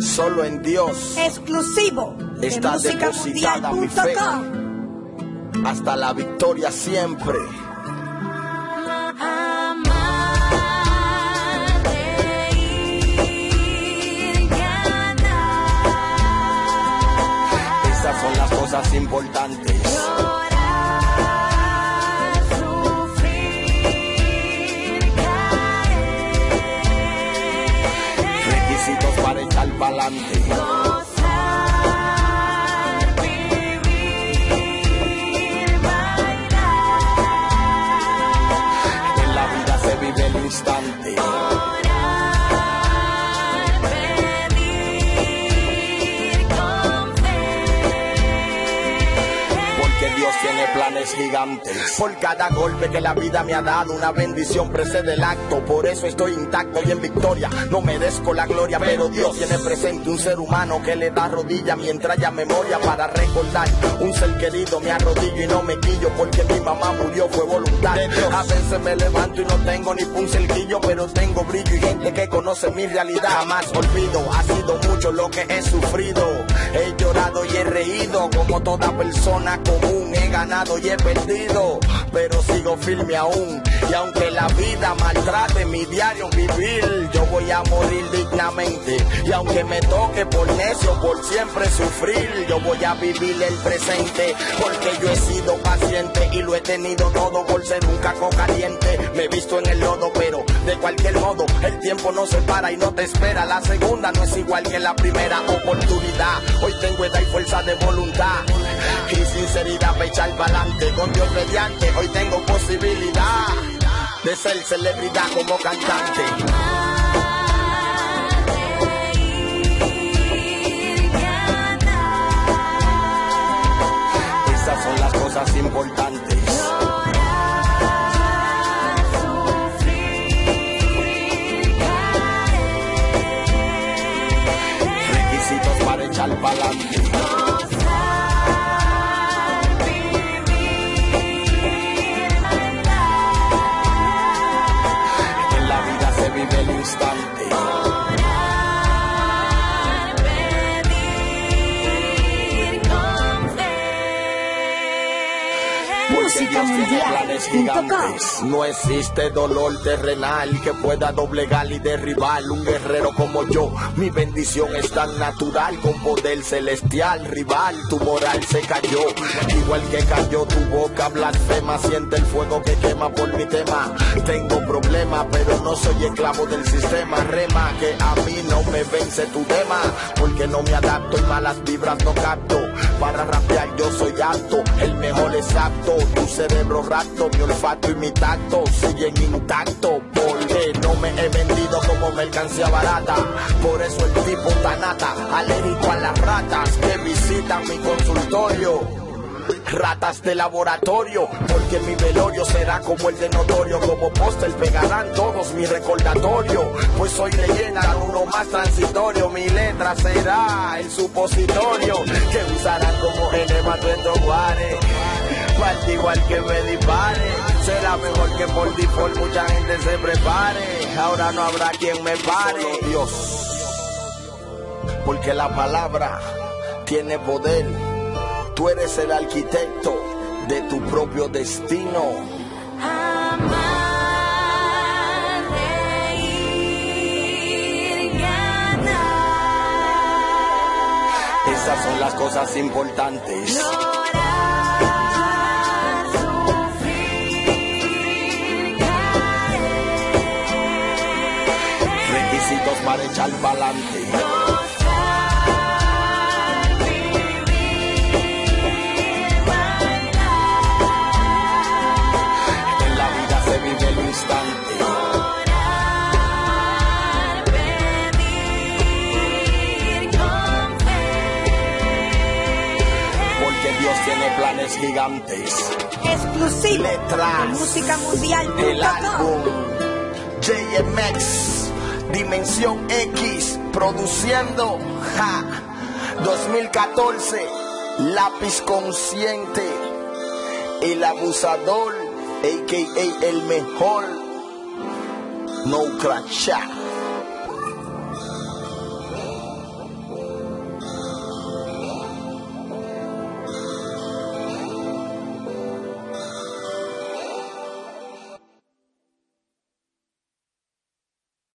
Solo en Dios. Exclusivo. Está depositada mi fe. Hasta la victoria siempre. Esas son las cosas importantes. Llorar, sufrir, caer. Requisitos para echar pa'lante. Gozar, vivir, bailar. En la vida se vive el instante. Tiene planes gigantes. Por cada golpe que la vida me ha dado, una bendición precede el acto. Por eso estoy intacto y en victoria. No merezco la gloria, pero Dios tiene presente un ser humano que le da rodilla mientras haya memoria para recordar. Un ser querido, me arrodillo y no me quillo, porque mi mamá murió, fue voluntaria. A veces me levanto y no tengo ni un cerquillo, pero tengo brillo y gente que conoce mi realidad. Jamás olvido, ha sido mucho lo que he sufrido. He llorado y he reído, como toda persona común. He ganado y he perdido, pero sigo firme aún. Y aunque la vida maltrate mi diario vivir, yo voy a morir dignamente. Y aunque me toque por necio, por siempre sufrir, yo voy a vivir el presente. Porque yo he sido paciente y lo he tenido todo por ser un caco caliente. Me he visto en el lodo, pero de cualquier modo, el tiempo no se para y no te espera. La segunda no es igual que la primera oportunidad. Hoy tengo edad y fuerza de voluntad y sinceridad para echar para adelante. Con Dios mediante, hoy tengo posibilidad de ser celebridad como cantante. Amar, reír, ganar. Esas son las cosas importantes. Llorar, sufrir, caer. Requisitos para echar para adelante. Orar, pedir, con fe. Música mundial. No existe dolor terrenal que pueda doblegar y derribar un guerrero como yo. Mi bendición es tan natural, con poder celestial. Rival, tu moral se cayó, igual que cayó tu boca blasfema. Siente el fuego que quema por mi tema. Tengo problemas, pero no soy esclavo del sistema. Rema, que a mí no me vence tu tema, porque no me adapto y malas vibras no capto. Para rapear yo soy apto, el mejor es apto. Tu cerebro rapto, mi olfato y mi tacto siguen intacto, porque no me he vendido como mercancía barata. Por eso el tipo tanata, alérgico a las ratas que visitan mi consultorio. Ratas de laboratorio, porque mi velorio será como el de Notorio. Como póster pegarán todos mi recordatorio, pues soy leyenda, uno más transitorio. Mi letra será el supositorio que usarán como enema dentro guare. Parte igual que me dispare, será mejor que por default mucha gente se prepare. Ahora no habrá quien me pare. Solo Dios, porque la palabra tiene poder. Tú eres el arquitecto de tu propio destino. Amar, reír, ganar. Esas son las cosas importantes. Llorar, sufrir, caer. Requisitos para echar pa'lante. Orar, pedir, con fe. Porque Dios tiene planes gigantes. Exclusivo. Letras. Música mundial. El álbum JMX Dimensión X produciendo 2014. Lapiz Conciente, el abusador, a.k.a. el mejor, No Crunch.